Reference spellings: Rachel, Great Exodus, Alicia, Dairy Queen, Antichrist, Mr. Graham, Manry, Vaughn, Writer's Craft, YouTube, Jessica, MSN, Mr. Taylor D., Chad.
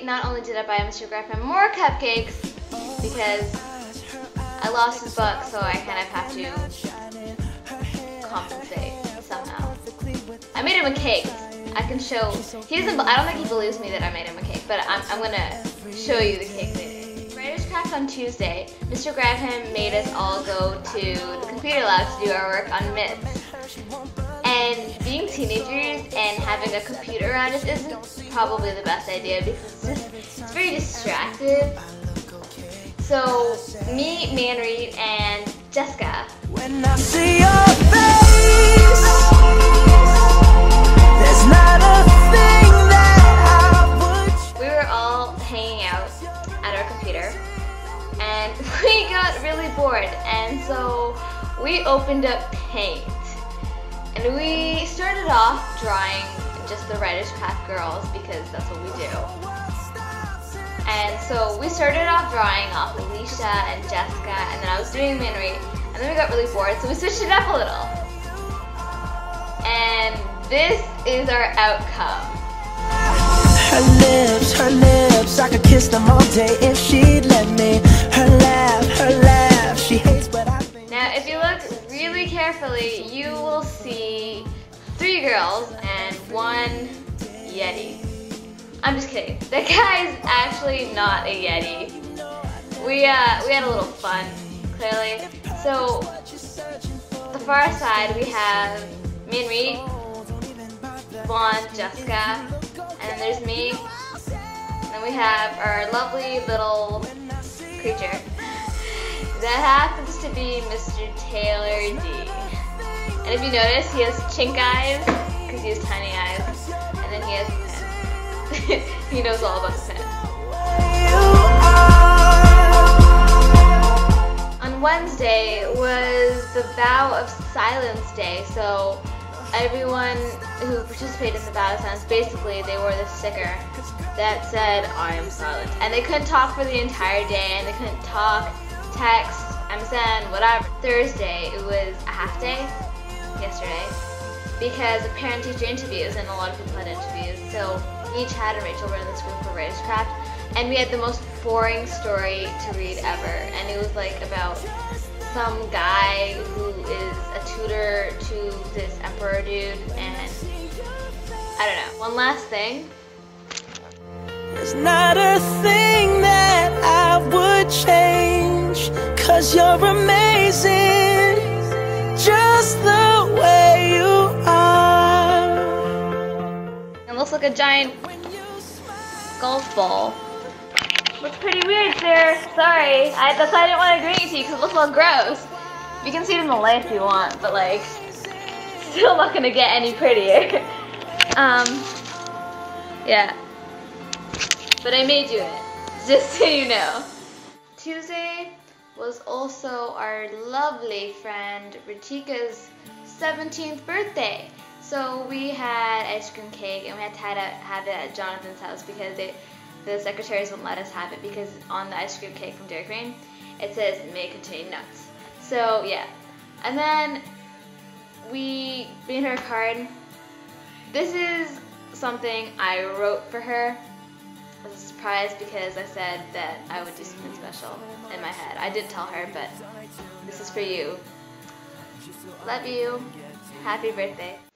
today, not only did I buy Mr. Graham more cupcakes, because I lost his book, so I kind of have to compensate somehow. I made him a cake. I can show. He doesn't. I don't think he believes me that I made him a cake, but I'm gonna show you the cake later. Writer's Craft on Tuesday, Mr. Graham made us all go to the computer lab to do our work on myths. And being teenagers and having a computer around us isn't probably the best idea because it's very distractive. So me, Manry, and Jessica. When I see your face, there's not a thing that I would. We were all hanging out at our computer and we got really bored, and so we opened up Paint. And we started off drawing just the Writer's Craft girls because that's what we do. And so we started off drawing off Alicia and Jessica, and then I was doing Manry, and then we got really bored, so we switched it up a little. And this is our outcome. Her lips, I could kiss them all day if she'd let me. Her laugh, she hates what I think. Now, if you look really carefully, you will see three girls and one Yeti. I'm just kidding. That guy is actually not a Yeti. We had a little fun, clearly. So the far side we have Manry, Vaughn, Jessica, and then there's me. And then we have our lovely little creature. That happens to be Mr. Taylor D. And if you notice, he has chink eyes, because he has tiny eyes, and then he has a pen. He knows all about the pen. On Wednesday was the Vow of Silence Day, so everyone who participated in the Vow of Silence, basically they wore this sticker that said, "I am silent." And they couldn't talk for the entire day, and they couldn't talk, text, MSN, whatever. Thursday, it was a half day, yesterday, because of parent-teacher interviews, and a lot of people had interviews, so me, Chad, and Rachel were in this group for Writer's Craft, and we had the most boring story to read ever, and it was like about some guy who is a tutor to this emperor dude, and I don't know. One last thing. There's not a thing that I would change, 'cause you're amazing, just the way you are. It looks like a giant golf ball. Looks pretty weird, sir. Sorry, that's why I didn't want to bring it to you, because it looks all gross. You can see it in the light if you want, but like, still not gonna get any prettier. Yeah. But I made you it, just so you know. Tuesday was also our lovely friend Ratika's 17th birthday. So we had ice cream cake, and we had to have it at Jonathan's house because the secretaries wouldn't let us have it, because on the ice cream cake from Dairy Queen, it says may contain nuts. So yeah. And then we made her a card. This is something I wrote for her. I was surprised because I said that I would do something special in my head. I did tell her, but this is for you. Love you. Happy birthday.